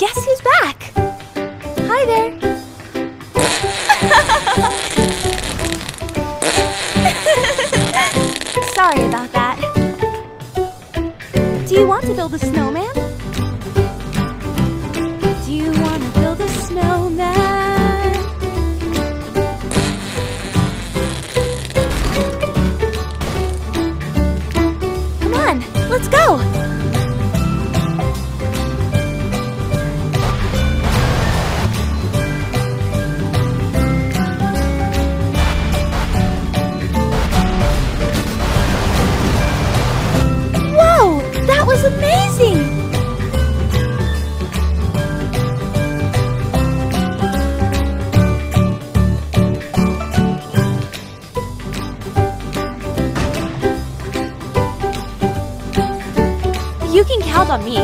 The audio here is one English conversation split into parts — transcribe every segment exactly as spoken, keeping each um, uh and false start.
Guess who's back? Hi there. Sorry about that. Do you want to build a snowman? Do you want to build a snowman? Come on, let's go. You can count on me.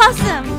awesome!